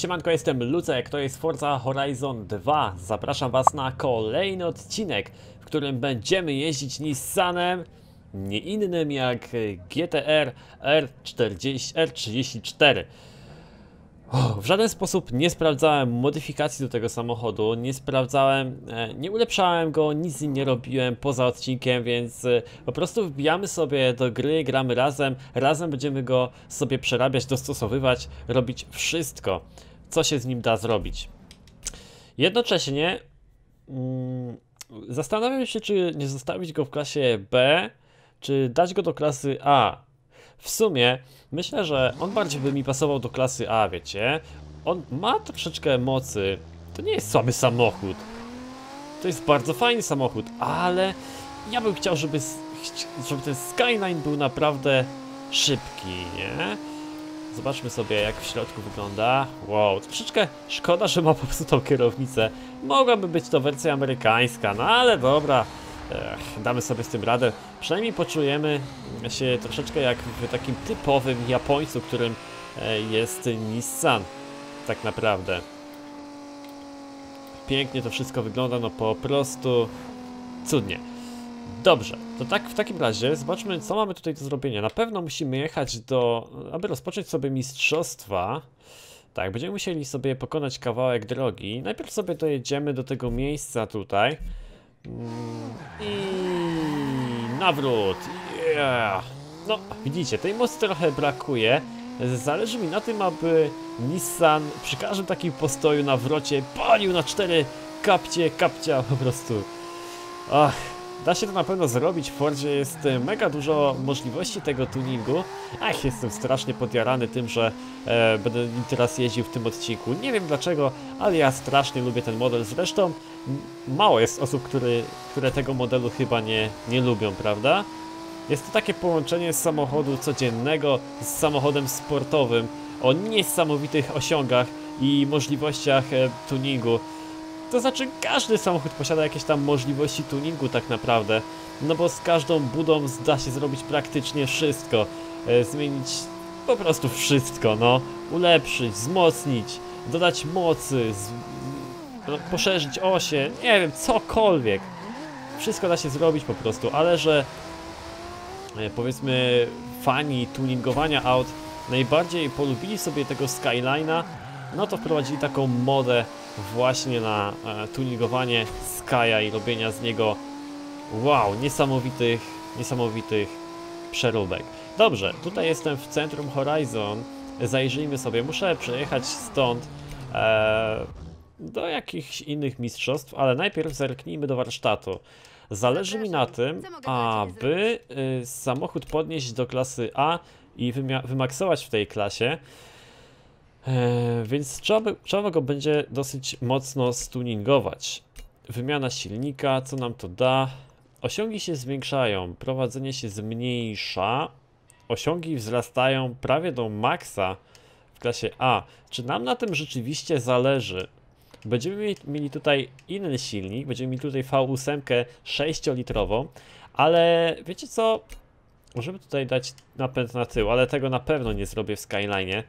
Siemanko, jestem Lucek, to jest Forza Horizon 2. Zapraszam Was na kolejny odcinek, w którym będziemy jeździć Nissanem, nie innym jak GTR R34. W żaden sposób nie sprawdzałem modyfikacji do tego samochodu, nie ulepszałem go, nic z nim nie robiłem poza odcinkiem, więc po prostu wbijamy sobie do gry, gramy razem będziemy go sobie przerabiać, dostosowywać, robić wszystko, co się z nim da zrobić. Jednocześnie zastanawiam się, czy nie zostawić go w klasie B, czy dać go do klasy A. W sumie myślę, że on bardziej by mi pasował do klasy A, wiecie? On ma troszeczkę mocy. To nie jest słaby samochód. To jest bardzo fajny samochód, ale ja bym chciał, żeby ten Skyline był naprawdę szybki, nie? Zobaczmy sobie, jak w środku wygląda. Wow, troszeczkę szkoda, że ma po prostu tą kierownicę. Mogłaby być to wersja amerykańska, no ale dobra. Damy sobie z tym radę. Przynajmniej poczujemy się troszeczkę jak w takim typowym Japońcu, którym jest Nissan. Tak naprawdę. Pięknie to wszystko wygląda, no po prostu cudnie. Dobrze, to tak w takim razie zobaczmy, co mamy tutaj do zrobienia. Na pewno musimy jechać aby rozpocząć sobie mistrzostwa. Tak, będziemy musieli sobie pokonać kawałek drogi. Najpierw sobie dojedziemy do tego miejsca tutaj. I nawrót. No, widzicie, tej mocy trochę brakuje. Zależy mi na tym, aby Nissan przy każdym takim postoju, nawrocie palił na 4 kapcia po prostu. Ach, da się to na pewno zrobić. W Fordzie jest mega dużo możliwości tego tuningu. Ach, jestem strasznie podjarany tym, że będę nim teraz jeździł w tym odcinku. Nie wiem dlaczego, ale ja strasznie lubię ten model. Zresztą mało jest osób, które tego modelu chyba nie lubią, prawda? Jest to takie połączenie samochodu codziennego z samochodem sportowym o niesamowitych osiągach i możliwościach tuningu. To znaczy, każdy samochód posiada jakieś tam możliwości tuningu tak naprawdę. No bo z każdą budą da się zrobić praktycznie wszystko. Zmienić po prostu wszystko, no. Ulepszyć, wzmocnić, dodać mocy, poszerzyć osie, nie wiem, cokolwiek. Wszystko da się zrobić po prostu, ale że powiedzmy fani tuningowania aut najbardziej polubili sobie tego Skyline'a, no to wprowadzili taką modę właśnie na tuningowanie Sky'a i robienia z niego wow, niesamowitych przeróbek. Dobrze, tutaj jestem w centrum Horizon, zajrzyjmy sobie, muszę przejechać stąd do jakichś innych mistrzostw, ale najpierw zerknijmy do warsztatu. Zależy mi na tym, aby samochód podnieść do klasy A i wymaksować w tej klasie. Więc trzeba go będzie dosyć mocno stuningować. Wymiana silnika, co nam to da? Osiągi się zwiększają, prowadzenie się zmniejsza, osiągi wzrastają prawie do maksa w klasie A. Czy nam na tym rzeczywiście zależy? Będziemy mieli tutaj inny silnik, będziemy mieli tutaj V8 6-litrową, ale wiecie co? Możemy tutaj dać napęd na tył, ale tego na pewno nie zrobię w Skyline'ie.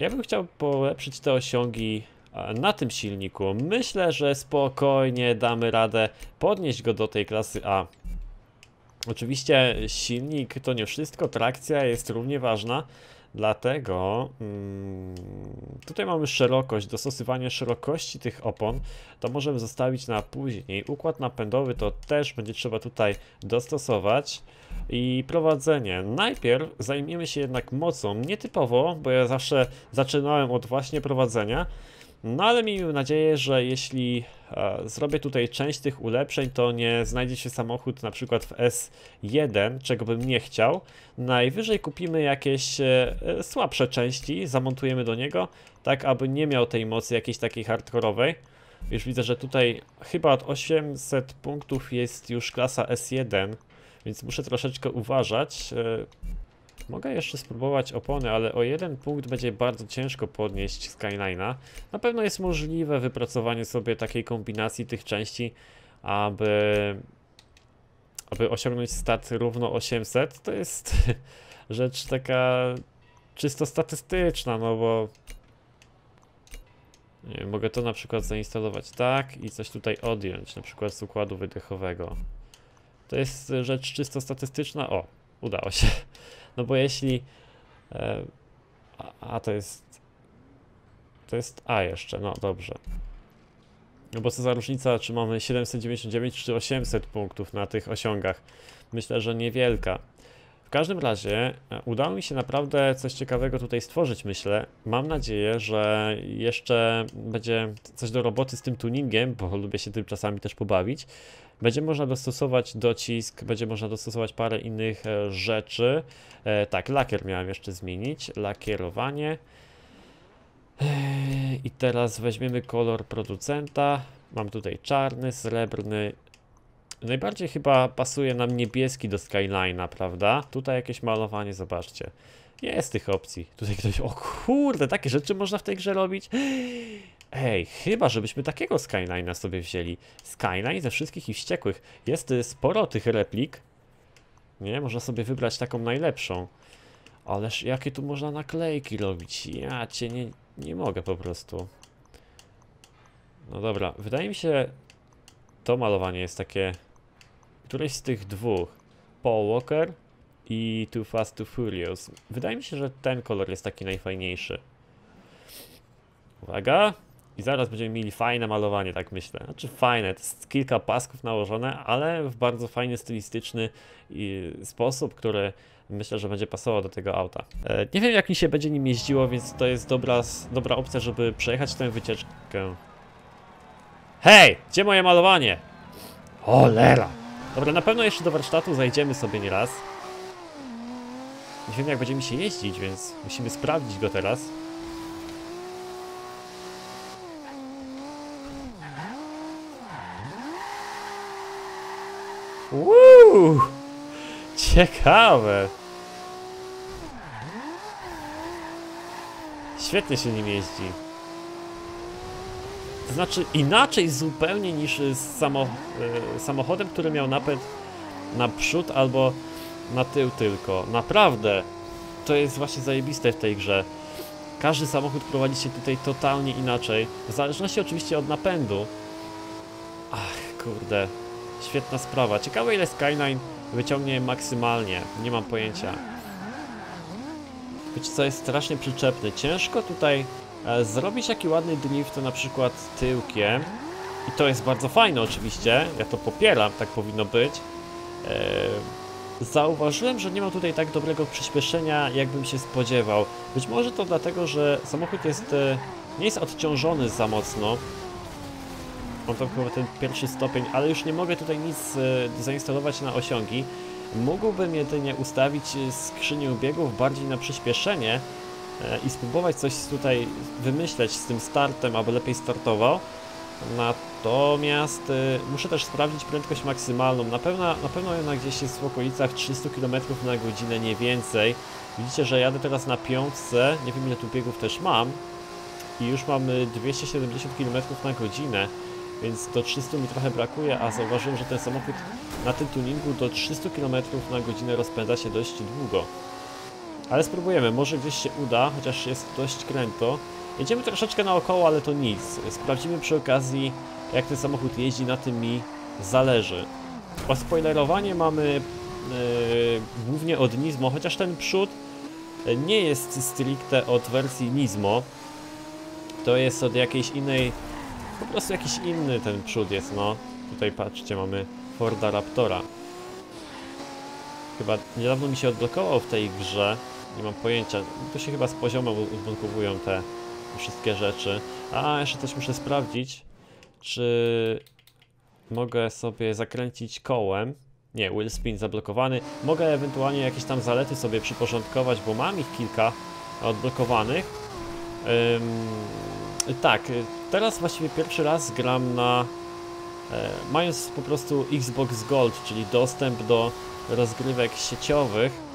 Ja bym chciał polepszyć te osiągi na tym silniku. Myślę, że spokojnie damy radę podnieść go do tej klasy A. Oczywiście silnik to nie wszystko, trakcja jest równie ważna, dlatego tutaj mamy szerokość, dostosowanie szerokości tych opon, to możemy zostawić na później. Układ napędowy to też będzie trzeba tutaj dostosować i prowadzenie. Najpierw zajmiemy się jednak mocą, nietypowo, bo ja zawsze zaczynałem od właśnie prowadzenia, no ale miejmy nadzieję, że jeśli zrobię tutaj część tych ulepszeń, to nie znajdzie się samochód na przykład w S1, czego bym nie chciał. Najwyżej kupimy jakieś słabsze części, zamontujemy do niego, tak aby nie miał tej mocy jakiejś takiej hardkorowej. Już widzę, że tutaj chyba od 800 punktów jest już klasa S1, więc muszę troszeczkę uważać. Mogę jeszcze spróbować opony, ale o jeden punkt będzie bardzo ciężko podnieść Skyline'a. Na pewno jest możliwe wypracowanie sobie takiej kombinacji tych części, aby osiągnąć stat równo 800. To jest rzecz taka czysto statystyczna, no bo Nie wiem, mogę to na przykład zainstalować tak i coś tutaj odjąć, na przykład z układu wydechowego. To jest rzecz czysto statystyczna. O, udało się. No bo jeśli... To jest A jeszcze, no dobrze. No bo co za różnica, czy mamy 799 czy 800 punktów na tych osiągach. Myślę, że niewielka. W każdym razie udało mi się naprawdę coś ciekawego tutaj stworzyć, myślę. Mam nadzieję, że jeszcze będzie coś do roboty z tym tuningiem, bo lubię się tym czasami też pobawić. Będzie można dostosować docisk, będzie można dostosować parę innych rzeczy. Tak, lakier miałem jeszcze zmienić, lakierowanie. I teraz weźmiemy kolor producenta. Mam tutaj czarny, srebrny. Najbardziej chyba pasuje nam niebieski do Skyline'a, prawda? Tutaj jakieś malowanie, zobaczcie. Jest tych opcji. Tutaj ktoś... O kurde, takie rzeczy można w tej grze robić? Ej, chyba żebyśmy takiego Skyline'a sobie wzięli. Skyline ze wszystkich i wściekłych. Jest sporo tych replik. Nie, można sobie wybrać taką najlepszą. Ależ jakie tu można naklejki robić? Ja cię nie mogę po prostu. No dobra, wydaje mi się... To malowanie jest takie... Któreś z tych dwóch. Paul Walker i Too Fast to Furious. Wydaje mi się, że ten kolor jest taki najfajniejszy. Uwaga! I zaraz będziemy mieli fajne malowanie, tak myślę. Znaczy fajne, to jest kilka pasków nałożone, ale w bardzo fajny, stylistyczny sposób, który myślę, że będzie pasował do tego auta. Nie wiem, jak mi się będzie nim jeździło, więc to jest dobra opcja, żeby przejechać tę wycieczkę. Hej! Gdzie moje malowanie? Cholera! Dobra, na pewno jeszcze do warsztatu zajdziemy sobie nieraz. Nie wiem, jak będziemy się jeździć, więc musimy sprawdzić go teraz. Uuu! Ciekawe! Świetnie się nim jeździ. To znaczy inaczej zupełnie niż z samochodem, który miał napęd na przód albo na tył tylko. Naprawdę, to jest właśnie zajebiste w tej grze. Każdy samochód prowadzi się tutaj totalnie inaczej, w zależności oczywiście od napędu. Ach, kurde, świetna sprawa. Ciekawe, ile Skyline wyciągnie maksymalnie, nie mam pojęcia. Wiecie co, jest strasznie przyczepny, ciężko tutaj... zrobić taki ładny drift, na przykład tyłkiem. I to jest bardzo fajne oczywiście, ja to popieram, tak powinno być. Zauważyłem, że nie ma tutaj tak dobrego przyspieszenia, jakbym się spodziewał. Być może to dlatego, że samochód jest, nie jest odciążony za mocno. Mam tam chyba ten pierwszy stopień, ale już nie mogę tutaj nic zainstalować na osiągi. Mógłbym jedynie ustawić skrzynię biegów bardziej na przyspieszenie i spróbować coś tutaj wymyśleć z tym startem, aby lepiej startował. Natomiast muszę też sprawdzić prędkość maksymalną. Na pewno jednak gdzieś jest w okolicach 300 km na godzinę, nie więcej. Widzicie, że jadę teraz na piątce, nie wiem, ile tu biegów też mam. I już mamy 270 km na godzinę, więc do 300 mi trochę brakuje, a zauważyłem, że ten samochód na tym tuningu do 300 km na godzinę rozpędza się dość długo. Ale spróbujemy, może gdzieś się uda, chociaż jest dość kręto. Jedziemy troszeczkę naokoło, ale to nic. Sprawdzimy przy okazji, jak ten samochód jeździ, na tym mi zależy. Ospoilerowanie mamy głównie od Nismo, chociaż ten przód nie jest stricte od wersji Nismo. To jest od jakiejś innej, po prostu jakiś inny ten przód jest, no. Tutaj patrzcie, mamy Forda Raptora. Chyba niedawno mi się odblokował w tej grze. Nie mam pojęcia, to się chyba z poziomu odblokowują te wszystkie rzeczy. A, jeszcze coś muszę sprawdzić, czy mogę sobie zakręcić kołem. Nie, wheel spin zablokowany. Mogę ewentualnie jakieś tam zalety sobie przyporządkować, bo mam ich kilka odblokowanych. Tak, teraz właściwie pierwszy raz gram na... mając po prostu Xbox Gold, czyli dostęp do rozgrywek sieciowych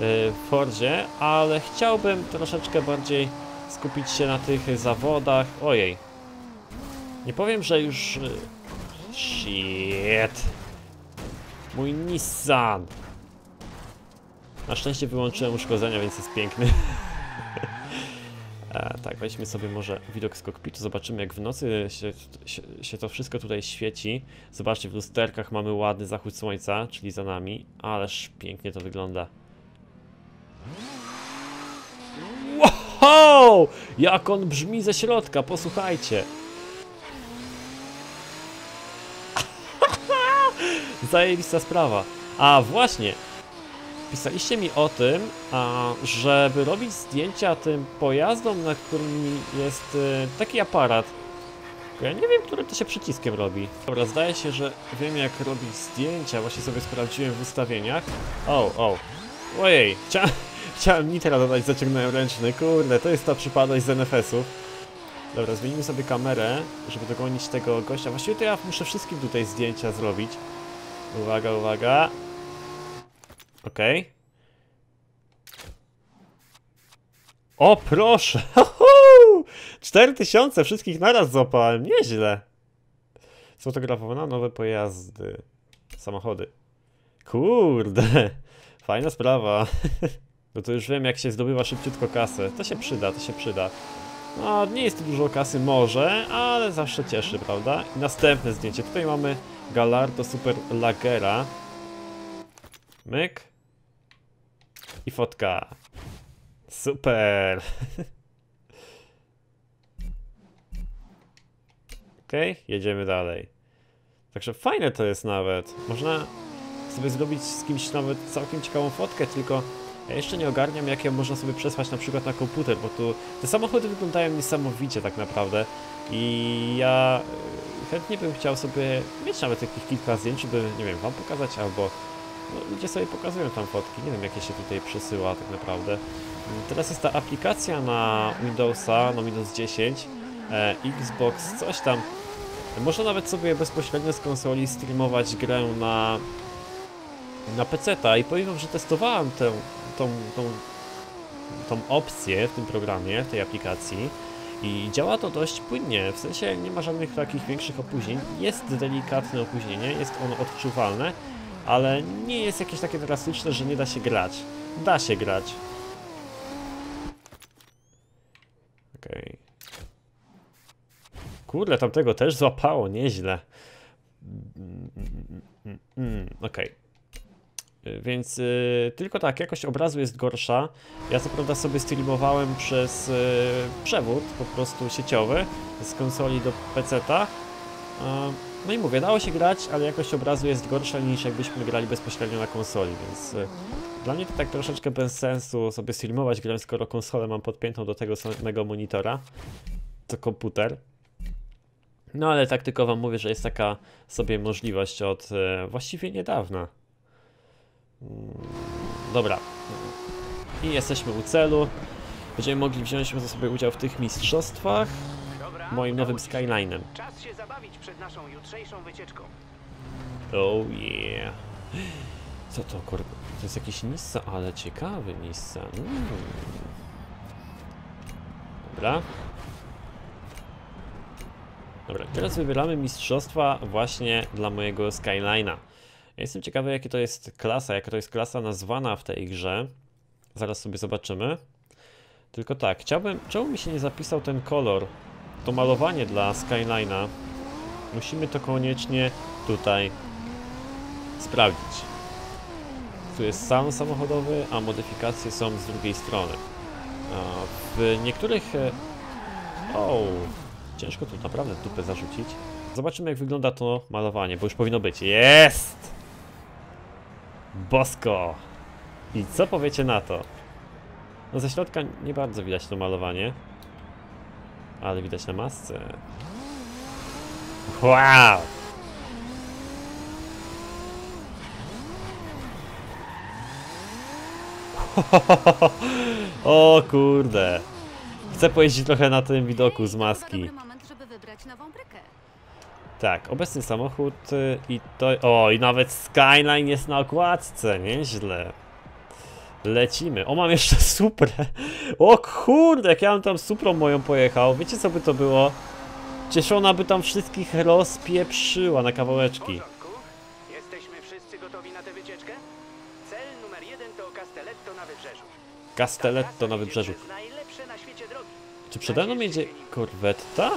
w Fordzie, ale chciałbym troszeczkę bardziej skupić się na tych zawodach. Ojej, nie powiem, że już... Shit. Mój Nissan. Na szczęście wyłączyłem uszkodzenia, więc jest piękny. tak, weźmy sobie może widok z kokpitu, zobaczymy jak w nocy się to wszystko tutaj świeci. Zobaczcie, w lusterkach mamy ładny zachód słońca, czyli za nami, ależ pięknie to wygląda. Wow! Jak on brzmi ze środka, posłuchajcie. Zajebista sprawa. A właśnie, pisaliście mi o tym, żeby robić zdjęcia tym pojazdom, na którym jest taki aparat. Ja nie wiem, który to się przyciskiem robi. Dobra, zdaje się, że wiem jak robić zdjęcia, właśnie sobie sprawdziłem w ustawieniach. Ojej, chciałem nitera dodać, zaciągnąłem ręczny, kurde, to jest ta przypadłość z NFS-ów. Dobra, zmienimy sobie kamerę, żeby dogonić tego gościa. Właściwie to ja muszę wszystkim tutaj zdjęcia zrobić. Uwaga, uwaga. Okej. O proszę! 4000 wszystkich naraz złapałem, nieźle. Sfotografowano nowe pojazdy. Samochody. Kurde. Fajna sprawa. No to już wiem jak się zdobywa szybciutko kasę. To się przyda, to się przyda. No nie jest tu dużo kasy może, ale zawsze cieszy, prawda? I następne zdjęcie. Tutaj mamy Gallardo Super Lagera. Myk. I fotka. Super. Okej, jedziemy dalej. Także fajne to jest nawet. Można sobie zrobić z kimś nawet całkiem ciekawą fotkę, tylko ja jeszcze nie ogarniam jak ją można sobie przesłać na przykład na komputer, bo tu te samochody wyglądają niesamowicie tak naprawdę i ja chętnie bym chciał sobie mieć nawet takich kilka zdjęć, by nie wiem, wam pokazać albo no, ludzie sobie pokazują tam fotki, nie wiem jakie się tutaj przesyła tak naprawdę. Teraz jest ta aplikacja na Windowsa, na Windows 10, Xbox, coś tam. Można nawet sobie bezpośrednio z konsoli streamować grę na PC-ta i powiem wam, że testowałem tą opcję w tym programie, w tej aplikacji i działa to dość płynnie, w sensie nie ma żadnych takich większych opóźnień, jest delikatne opóźnienie, jest ono odczuwalne, ale nie jest jakieś takie drastyczne, że nie da się grać. Da się grać. Okej. Kurde, tamtego też złapało, nieźle. Okej. Więc tylko tak, jakość obrazu jest gorsza. Ja co prawda sobie streamowałem przez przewód po prostu sieciowy z konsoli do PC-ta. No i mówię, dało się grać, ale jakość obrazu jest gorsza niż jakbyśmy grali bezpośrednio na konsoli, więc dla mnie to tak troszeczkę bez sensu sobie streamować grę, skoro konsolę mam podpiętą do tego samego monitora, co komputer. No ale tak tylko wam mówię, że jest taka sobie możliwość od właściwie niedawna. Dobra. I jesteśmy u celu. Będziemy mogli wziąć ze sobą udział w tych mistrzostwach. Moim nowym Skyline'em. Czas się zabawić przed naszą jutrzejszą wycieczką. Oh yeah. Co to kurde? To jest jakiś Nissan, ale ciekawy Nissan. Dobra. Dobra, teraz wybieramy mistrzostwa właśnie dla mojego Skyline'a. Ja jestem ciekawy jaka to jest klasa nazwana w tej grze. Zaraz sobie zobaczymy. Tylko tak, chciałbym... Czemu mi się nie zapisał ten kolor? To malowanie dla Skyline'a. Musimy to koniecznie tutaj sprawdzić. Tu jest salon samochodowy, a modyfikacje są z drugiej strony. W niektórych... Ciężko tu naprawdę dupę zarzucić. Zobaczymy jak wygląda to malowanie, bo już powinno być. Jest! Bosko! I co powiecie na to? No ze środka nie bardzo widać to malowanie. Ale widać na masce. Wow! O kurde! Chcę pojeździć trochę na tym widoku z maski. Tak, obecny samochód i to... O, i nawet Skyline jest na okładce, nieźle. Lecimy. O, mam jeszcze Suprę. O kurde, jak ja bym tam Suprą moją pojechał. Wiecie co by to było? Cieszona by tam wszystkich rozpieprzyła na kawałeczki. Jesteśmy wszyscy gotowi na tę wycieczkę? Cel numer 1 to Castelletto na wybrzeżu. Castelletto na wybrzeżu. Czy przede mną jedzie Corvetta?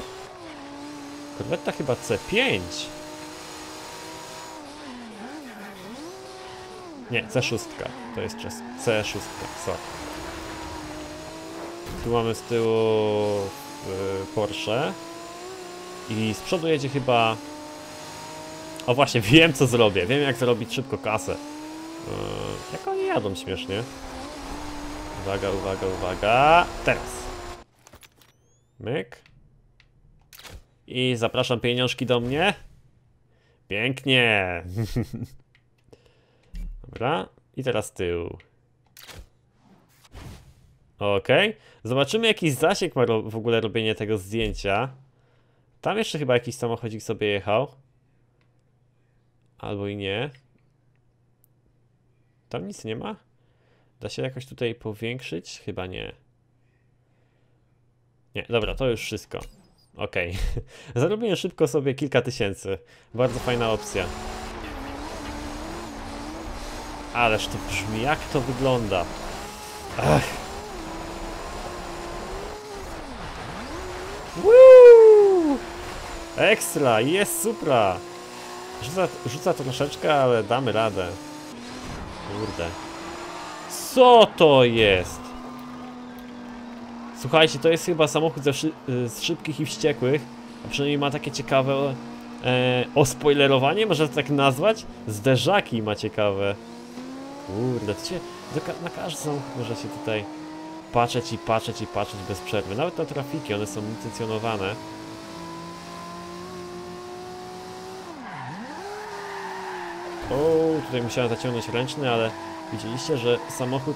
Corvetta chyba C5. Nie, C6. To jest czas. C6, co? Tu mamy z tyłu Porsche. I z przodu jedzie chyba... O właśnie, wiem co zrobię. Wiem jak zrobić szybko kasę. Jak oni jadą śmiesznie. Uwaga, uwaga, uwaga. Teraz. Myk. I zapraszam pieniążki do mnie. Pięknie. Dobra. I teraz tył. Okej. Zobaczymy jaki zasięg ma w ogóle robienie tego zdjęcia. Tam jeszcze chyba jakiś samochodzik sobie jechał. Albo i nie. Tam nic nie ma? Da się jakoś tutaj powiększyć? Chyba nie. Nie, dobra, to już wszystko. Okej. Zarobiłem szybko sobie kilka tysięcy. Bardzo fajna opcja. Ależ to brzmi, jak to wygląda. Ach. Woo! Ekstra, jest supra. Rzuca to troszeczkę, ale damy radę. Kurde. Co to jest? Słuchajcie, to jest chyba samochód z Szybkich i Wściekłych. A przynajmniej ma takie ciekawe... ospoilerowanie, można tak nazwać? Zderzaki ma ciekawe. Kurde, na każdy samochód można się tutaj patrzeć i patrzeć i patrzeć bez przerwy. Nawet na trafiki, one są licencjonowane. O, tutaj musiałem zaciągnąć ręczny, ale widzieliście, że samochód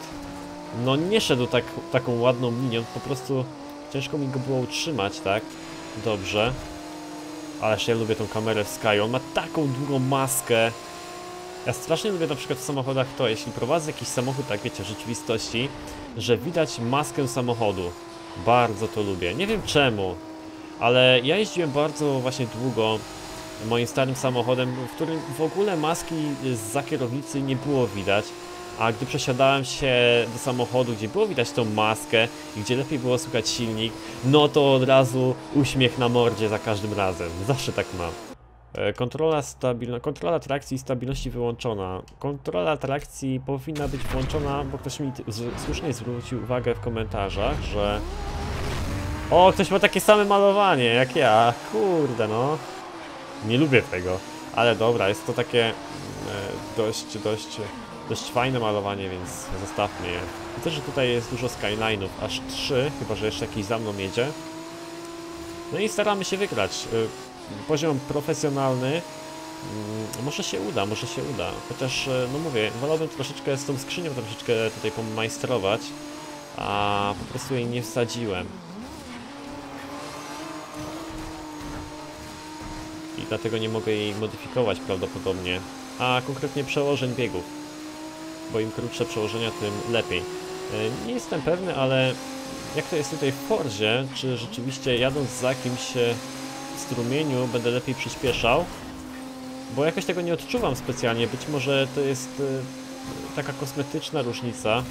no nie szedł taką ładną linią, po prostu ciężko mi go było utrzymać, tak? Dobrze. Ależ ja lubię tą kamerę w Sky, on ma taką długą maskę. Ja strasznie lubię na przykład w samochodach to, jeśli prowadzę jakiś samochód, tak wiecie, w rzeczywistości, że widać maskę samochodu. Bardzo to lubię, nie wiem czemu, ale ja jeździłem bardzo właśnie długo moim starym samochodem, w którym w ogóle maski zza kierownicy nie było widać, a gdy przesiadałem się do samochodu, gdzie było widać tą maskę i gdzie lepiej było słychać silnik, no to od razu uśmiech na mordzie za każdym razem, zawsze tak mam. Kontrola trakcji i stabilności wyłączona. Kontrola trakcji powinna być włączona, bo ktoś mi słusznie zwrócił uwagę w komentarzach, że... O, ktoś ma takie same malowanie jak ja, kurde no. Nie lubię tego, ale dobra, jest to takie dość fajne malowanie, więc zostawmy je. Widzę, że tutaj jest dużo Skyline'ów, aż 3, chyba że jeszcze jakiś za mną jedzie. No i staramy się wygrać. Poziom profesjonalny, może się uda, chociaż no mówię, wolałbym troszeczkę z tą skrzynią tutaj pomajstrować, a po prostu jej nie wsadziłem. I dlatego nie mogę jej modyfikować prawdopodobnie, a konkretnie przełożeń biegów, bo im krótsze przełożenia, tym lepiej. Nie jestem pewny, ale jak to jest tutaj w Forzie, czy rzeczywiście jadąc za kimś w strumieniu będę lepiej przyspieszał, bo jakoś tego nie odczuwam specjalnie, być może to jest taka kosmetyczna różnica,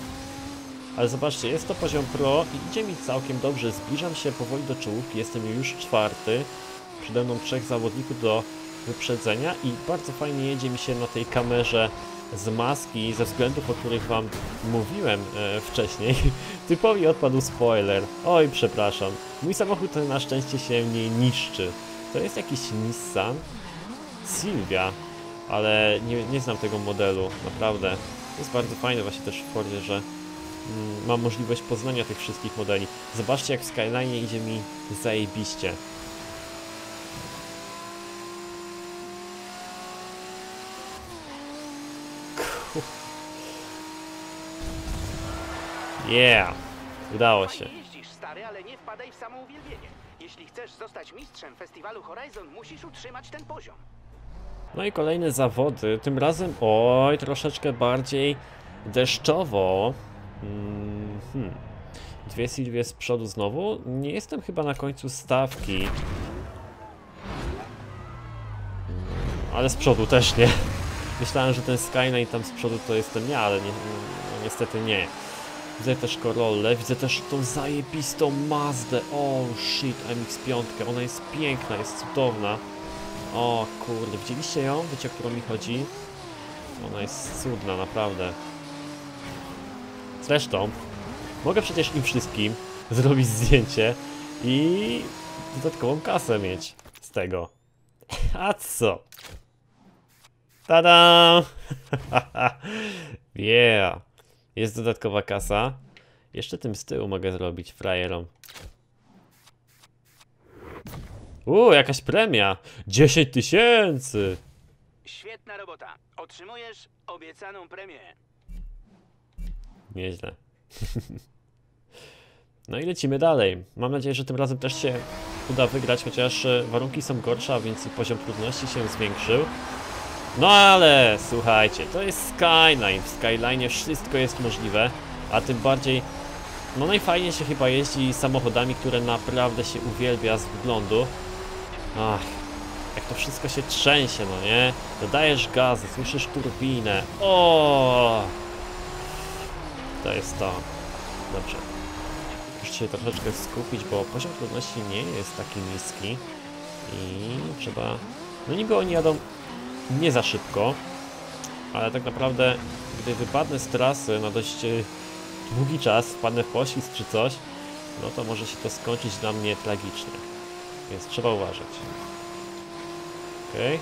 ale zobaczcie, jest to poziom pro i idzie mi całkiem dobrze, zbliżam się powoli do czołówki, jestem już 4. Przede mną 3 zawodników do wyprzedzenia i bardzo fajnie jedzie mi się na tej kamerze z maski, ze względów, o których wam mówiłem wcześniej. Typowi odpadł spoiler. Oj, przepraszam. Mój samochód na szczęście się nie niszczy. To jest jakiś Nissan Silvia, ale nie znam tego modelu, naprawdę. To jest bardzo fajne właśnie też w Fordzie, że mam możliwość poznania tych wszystkich modeli. Zobaczcie, jak w Skyline idzie mi zajebiście. Yeah! Udało się. Jeździsz, stary, ale nie wpadaj w samouwielbienie. Jeśli chcesz zostać mistrzem festiwalu Horizon, musisz utrzymać ten poziom. No i kolejne zawody, tym razem oj, troszeczkę bardziej deszczowo. 2 Silvie z przodu znowu. Nie jestem chyba na końcu stawki. Ale z przodu też nie. Myślałem, że ten Skyline tam z przodu to jestem ja, ale niestety nie. Widzę też Corollę, widzę też tą zajebistą Mazdę. Oh shit, MX-5. Ona jest piękna, jest cudowna. O kurde, widzieliście ją? Wiecie, o którą mi chodzi? Ona jest cudna, naprawdę. Zresztą, mogę przecież im wszystkim zrobić zdjęcie i dodatkową kasę mieć z tego. A co? Tada! Yeah! Jest dodatkowa kasa. Jeszcze tym z tyłu mogę zrobić frajerom. Jakaś premia! 10 000! Świetna robota. Otrzymujesz obiecaną premię. Nieźle. No i lecimy dalej. Mam nadzieję, że tym razem też się uda wygrać, chociaż warunki są gorsze, a więc poziom trudności się zwiększył. No ale słuchajcie, to jest Skyline. W Skyline wszystko jest możliwe, a tym bardziej, no najfajniej się chyba jeździ samochodami, które naprawdę się uwielbia z wyglądu. Ach, jak to wszystko się trzęsie, no nie? Dodajesz gazy, słyszysz turbinę. O, to jest to. Dobrze. Muszę się troszeczkę skupić, bo poziom trudności nie jest taki niski. I trzeba... No niby oni jadą nie za szybko, ale tak naprawdę, gdy wypadnę z trasy na dość długi czas, wpadnę w poślizg czy coś, no to może się to skończyć dla mnie tragicznie. Więc trzeba uważać. Okej.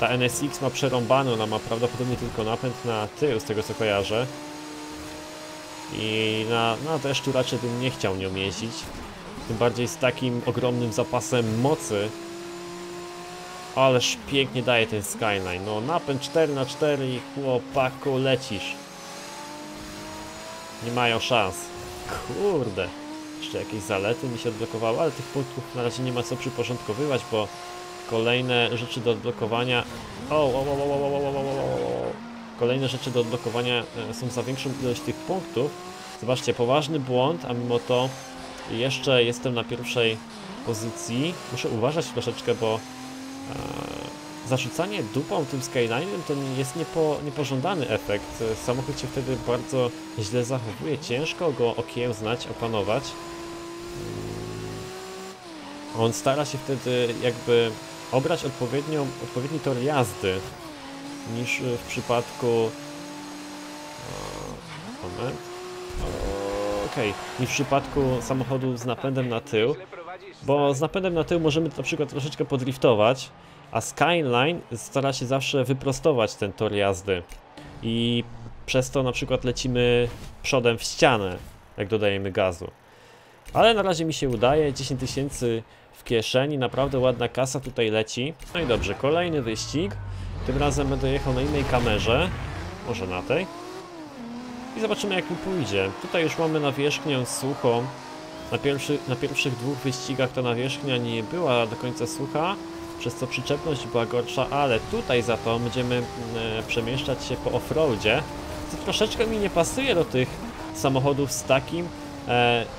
Ta NSX ma przerąbaną, ona ma prawdopodobnie tylko napęd na tył, z tego co kojarzę. I na deszczu raczej bym nie chciał nią jeździć. Tym bardziej z takim ogromnym zapasem mocy. Ależ pięknie daje ten Skyline. No napęd 4×4 i chłopaku lecisz. Nie mają szans. Kurde. Jeszcze jakieś zalety mi się odblokowały, ale tych punktów na razie nie ma co przyporządkowywać, bo kolejne rzeczy do odblokowania... Kolejne rzeczy do odblokowania są za większą ilość tych punktów. Zobaczcie, poważny błąd, a mimo to jeszcze jestem na pierwszej pozycji. Muszę uważać troszeczkę, bo zarzucanie dupą tym Skyline'em to jest niepożądany efekt. Samochód się wtedy bardzo źle zachowuje, ciężko go okiełznać, opanować. On stara się wtedy jakby obrać odpowiedni tor jazdy niż w przypadku... Moment... Okej, niż w przypadku samochodu z napędem na tył. Bo z napędem na tył możemy na przykład troszeczkę podriftować, a Skyline stara się zawsze wyprostować ten tor jazdy. I przez to na przykład lecimy przodem w ścianę, jak dodajemy gazu. Ale na razie mi się udaje, 10 000 w kieszeni, naprawdę ładna kasa tutaj leci. No i dobrze, kolejny wyścig. Tym razem będę jechał na innej kamerze, może na tej. I zobaczymy, jak mi pójdzie. Tutaj już mamy nawierzchnię suchą. Na pierwszych dwóch wyścigach ta nawierzchnia nie była do końca sucha, przez co przyczepność była gorsza, ale tutaj za to będziemy przemieszczać się po offroadzie, co troszeczkę mi nie pasuje do tych samochodów z takim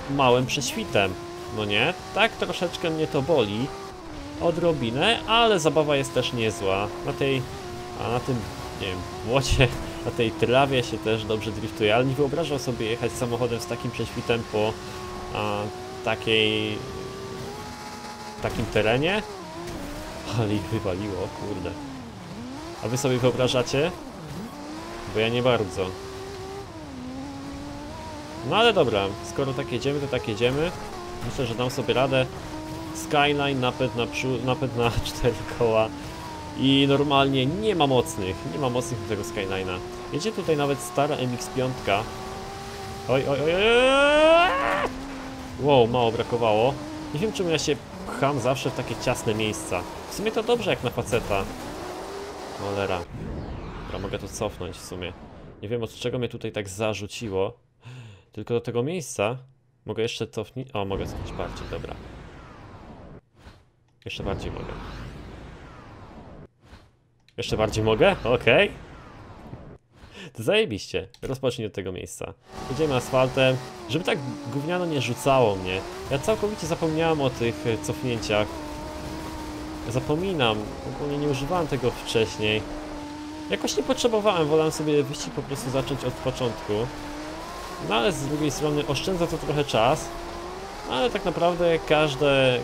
małym prześwitem. No nie? Tak troszeczkę mnie to boli. Odrobinę, ale zabawa jest też niezła. Na tym, nie wiem, błocie, na tej trawie się też dobrze driftuje, ale nie wyobrażam sobie jechać samochodem z takim prześwitem po takim terenie. Ale ich wywaliło, kurde. A wy sobie wyobrażacie? Bo ja nie bardzo. No ale dobra, skoro tak jedziemy, to tak jedziemy. Myślę, że dam sobie radę. Skyline, napęd na 4 koła i normalnie nie ma mocnych do tego Skyline'a. Jedzie tutaj nawet stara MX-5. Oj. Wow, mało brakowało. Nie wiem, czemu ja się pcham zawsze w takie ciasne miejsca. W sumie to dobrze jak na faceta. Cholera. Dobra, mogę to cofnąć w sumie. Nie wiem, od czego mnie tutaj tak zarzuciło. Tylko do tego miejsca. Mogę jeszcze cofnąć. O, mogę cofnąć bardziej, dobra. Jeszcze bardziej mogę. Jeszcze bardziej mogę? Okej. To zajebiście. Rozpocznij od tego miejsca. Jedziemy asfaltem, żeby tak gówniano nie rzucało mnie. Ja całkowicie zapomniałem o tych cofnięciach. Zapominam. Ogólnie nie używałem tego wcześniej. Jakoś nie potrzebowałem. Wolałem sobie wyścig po prostu zacząć od początku. No ale z drugiej strony oszczędza to trochę czas, ale tak naprawdę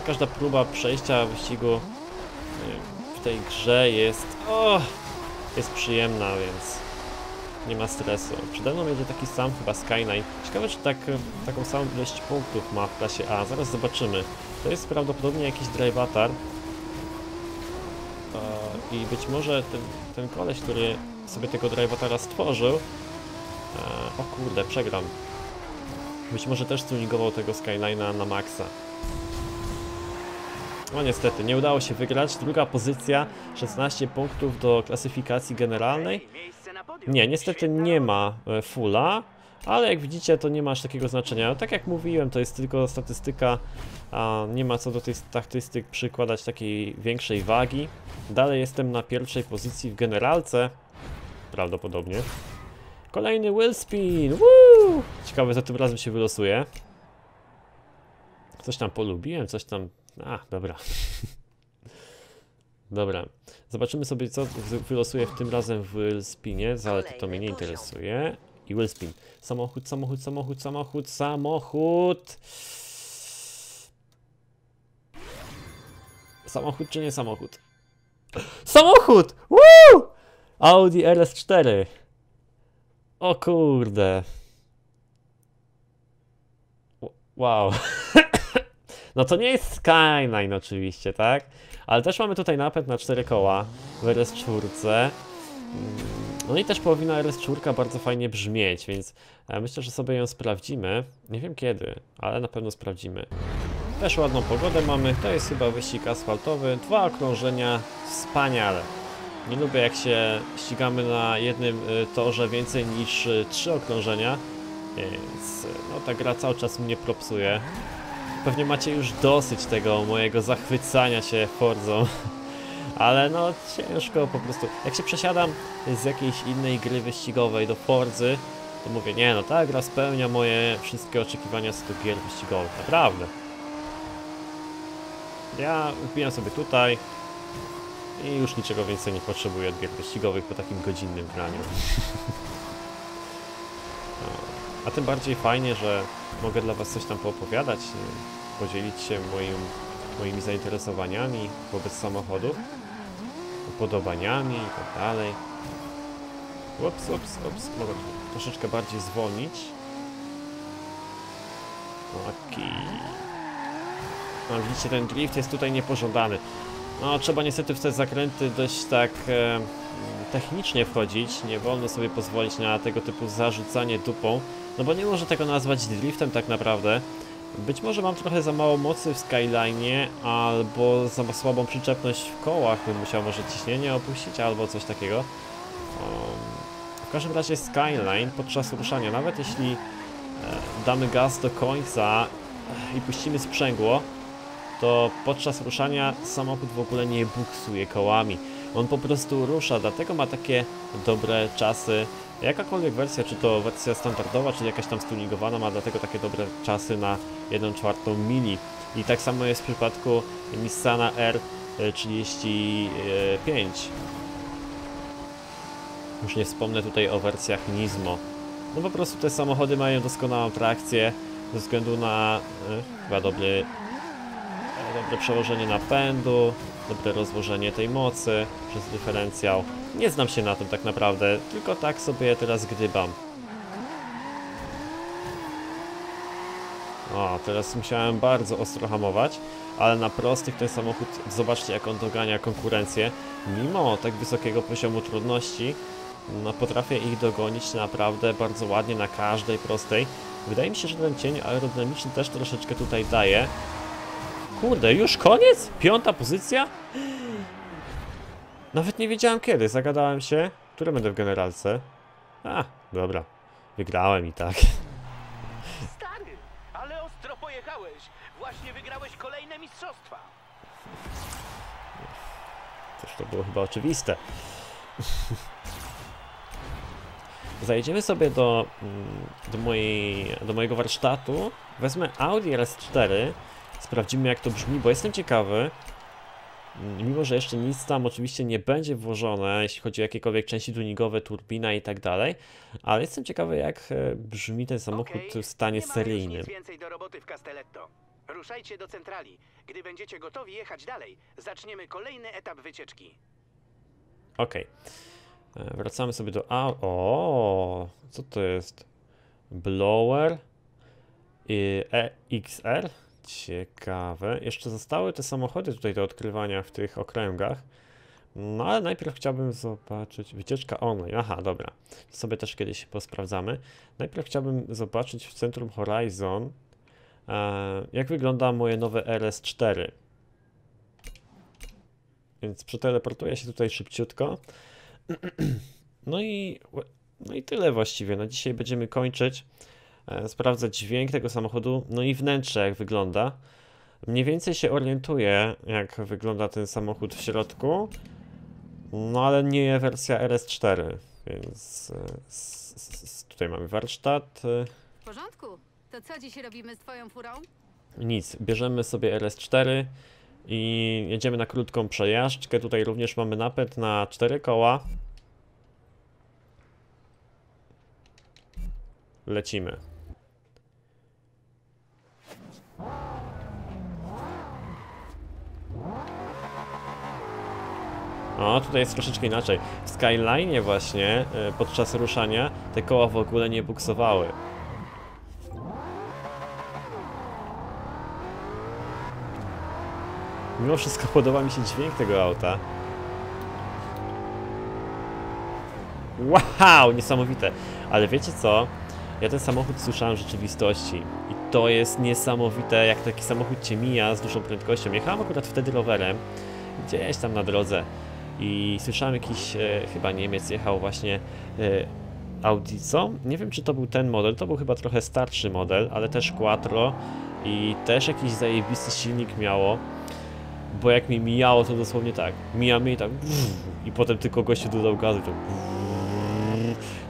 każda próba przejścia wyścigu w tej grze jest przyjemna, więc nie ma stresu. Przede mną będzie taki sam chyba Skyline. Ciekawe, czy taką samą ilość punktów ma w klasie A. Zaraz zobaczymy. To jest prawdopodobnie jakiś drive-atar. I być może ten koleś, który sobie tego drive-atara stworzył... o kurde, przegram. Być może też tuningował tego Skyline'a na maksa. No niestety, nie udało się wygrać. Druga pozycja, 16 punktów do klasyfikacji generalnej. Nie, niestety nie ma fulla, ale jak widzicie, to nie ma aż takiego znaczenia. Tak jak mówiłem, to jest tylko statystyka, a nie ma co do tych statystyk przykładać takiej większej wagi. Dalej jestem na pierwszej pozycji w generalce, prawdopodobnie. Kolejny wheel spin, woo! Ciekawe, za tym razem się wylosuje. Coś tam polubiłem, coś tam... A, dobra. Dobra, zobaczymy sobie, co wylosuje w tym razem w wheel spinie, zalety to mnie nie interesuje. I wheel spin. Samochód! Samochód czy nie samochód? Samochód! Woo! Audi RS4. O kurde. Wow. No to nie jest Skyline oczywiście, tak? Ale też mamy tutaj napęd na 4 koła w RS4. No i też powinna RS4 bardzo fajnie brzmieć, więc myślę, że sobie ją sprawdzimy. Nie wiem kiedy, ale na pewno sprawdzimy. Też ładną pogodę mamy. To jest chyba wyścig asfaltowy. 2 okrążenia. Wspaniale. Nie lubię, jak się ścigamy na jednym torze więcej niż 3 okrążenia. Więc no, ta gra cały czas mnie propsuje. Pewnie macie już dosyć tego mojego zachwycania się Forzą. Ale no ciężko po prostu. Jak się przesiadam z jakiejś innej gry wyścigowej do Forzy, to mówię, nie no, ta gra spełnia moje wszystkie oczekiwania z tych gier wyścigowych. Naprawdę. Ja wbijam sobie tutaj i już niczego więcej nie potrzebuję od gier wyścigowych po takim godzinnym graniu. A tym bardziej fajnie, że mogę dla was coś tam poopowiadać, podzielić się moimi zainteresowaniami wobec samochodów, upodobaniami i tak dalej. Ups, mogę troszeczkę bardziej zwolnić. Ok. No, widzicie, ten drift jest tutaj niepożądany. No, trzeba niestety w te zakręty dość tak technicznie wchodzić. Nie wolno sobie pozwolić na tego typu zarzucanie dupą. No bo nie można tego nazwać driftem tak naprawdę. Być może mam trochę za mało mocy w Skyline'ie, albo za słabą przyczepność w kołach, bym musiał może ciśnienie opuścić, albo coś takiego. W każdym razie Skyline podczas ruszania, nawet jeśli damy gaz do końca i puścimy sprzęgło, to podczas ruszania samochód w ogóle nie buksuje kołami. On po prostu rusza, dlatego ma takie dobre czasy. Jakakolwiek wersja, czy to wersja standardowa, czy jakaś tam stuningowana, ma dlatego takie dobre czasy na 1/4 mili. I tak samo jest w przypadku Nissana R35. Już nie wspomnę tutaj o wersjach Nismo. No po prostu te samochody mają doskonałą trakcję ze względu na chyba dobre przełożenie napędu, dobre rozłożenie tej mocy przez dyferencjał. Nie znam się na tym tak naprawdę, tylko tak sobie teraz gdybam. O, teraz musiałem bardzo ostro hamować, ale na prostych ten samochód, zobaczcie, jak on dogania konkurencję. Mimo tak wysokiego poziomu trudności, no, potrafię ich dogonić naprawdę bardzo ładnie na każdej prostej. Wydaje mi się, że ten cień aerodynamiczny też troszeczkę tutaj daje. Kurde, już koniec? 5. pozycja? Nawet nie wiedziałem kiedy, zagadałem się. Które będę w generalce? A, dobra. Wygrałem i tak. Stary, ale ostro pojechałeś. Właśnie wygrałeś kolejne mistrzostwa. Też to było chyba oczywiste. Zajedziemy sobie do mojego warsztatu. Wezmę Audi RS4. Sprawdzimy, jak to brzmi, bo jestem ciekawy, mimo że jeszcze nic tam oczywiście nie będzie włożone, jeśli chodzi o jakiekolwiek części tuningowe, turbina i tak dalej, ale jestem ciekawy, jak brzmi ten samochód w stanie seryjnym. Już nic więcej do roboty w Castelletto. Ruszajcie do centrali. Gdy będziecie gotowi jechać dalej, zaczniemy kolejny etap wycieczki. Okej. Wracamy sobie do... O, co to jest? Blower EXR? Ciekawe. Jeszcze zostały te samochody tutaj do odkrywania w tych okręgach. No ale najpierw chciałbym zobaczyć... Wycieczka online. Aha, dobra. To sobie też kiedyś posprawdzamy. Najpierw chciałbym zobaczyć w centrum Horizon, jak wygląda moje nowe RS4. Więc przeteleportuję się tutaj szybciutko. No i tyle właściwie. No dzisiaj będziemy kończyć. Sprawdzać dźwięk tego samochodu, no i wnętrze jak wygląda. Mniej więcej się orientuję, jak wygląda ten samochód w środku. No ale nie wersja RS4, więc tutaj mamy warsztat. W porządku? To co dziś robimy z twoją furą? Nic, bierzemy sobie RS4 i jedziemy na krótką przejażdżkę. Tutaj również mamy napęd na 4 koła. Lecimy. O, tutaj jest troszeczkę inaczej. W Skyline właśnie podczas ruszania te koła w ogóle nie buksowały. Mimo wszystko podoba mi się dźwięk tego auta. Wow, niesamowite. Ale wiecie co? Ja ten samochód słyszałem w rzeczywistości i to jest niesamowite, jak taki samochód cię mija z dużą prędkością. Jechałem akurat wtedy rowerem, gdzieś tam na drodze i słyszałem jakiś, chyba Niemiec jechał właśnie Audi, co? Nie wiem, czy to był ten model, to był chyba trochę starszy model, ale też Quattro i też jakiś zajebisty silnik miało, bo jak mi mijało, to dosłownie tak, mijamy i tak i potem tylko gościu dodał gazu i to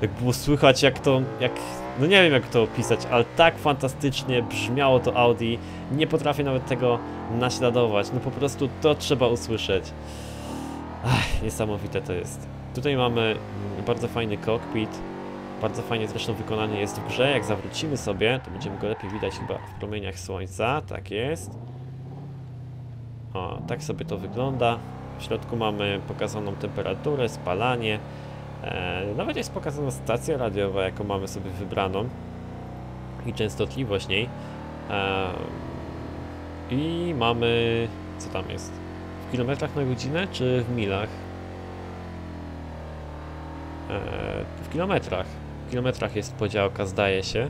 tak było słychać, jak to, jak... No nie wiem, jak to opisać, ale tak fantastycznie brzmiało to Audi. Nie potrafię nawet tego naśladować. No po prostu to trzeba usłyszeć. Ach, niesamowite to jest. Tutaj mamy bardzo fajny kokpit. Bardzo fajnie zresztą wykonany jest w grze. Jak zawrócimy sobie, to będziemy go lepiej widać chyba w promieniach słońca. Tak jest. O, tak sobie to wygląda. W środku mamy pokazaną temperaturę, spalanie. Nawet jest pokazana stacja radiowa, jaką mamy sobie wybraną i częstotliwość niej. I mamy... co tam jest? W kilometrach na godzinę czy w milach? W kilometrach. W kilometrach jest podziałka, zdaje się.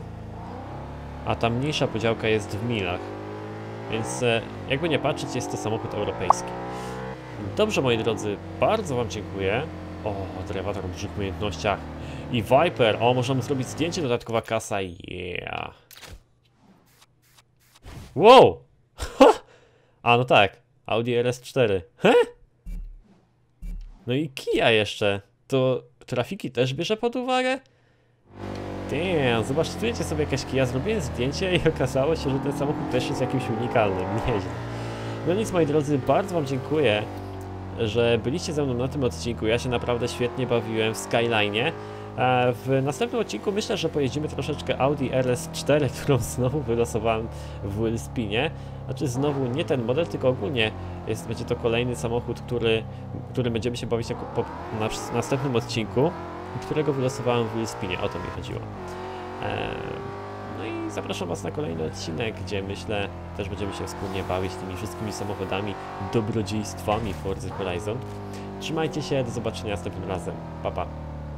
A ta mniejsza podziałka jest w milach. Więc jakby nie patrzeć, jest to samochód europejski. Dobrze, moi drodzy, bardzo wam dziękuję. O, deriwator o dużych umiejętnościach. I Viper. O, możemy zrobić zdjęcie, dodatkowa kasa. Yeah. Wow! A, no tak. Audi RS4. No i Kia jeszcze. To trafiki też bierze pod uwagę? Damn, zobaczcie, tu wiecie sobie jakaś Kia. Zrobiłem zdjęcie i okazało się, że ten samochód też jest jakimś unikalnym. Nieźle. No nic, moi drodzy, bardzo wam dziękuję, że byliście ze mną na tym odcinku. Ja się naprawdę świetnie bawiłem w Skyline'ie. W następnym odcinku myślę, że pojeździmy troszeczkę Audi RS4, którą znowu wylosowałem w Willspinie. Znaczy znowu nie ten model, tylko ogólnie jest, będzie to kolejny samochód, który będziemy się bawić na następnym odcinku, którego wylosowałem w Willspinie. O to mi chodziło. No i zapraszam was na kolejny odcinek, gdzie myślę też będziemy się wspólnie bawić tymi wszystkimi samochodami, dobrodziejstwami Forza Horizon. Trzymajcie się, do zobaczenia następnym razem. Pa, pa.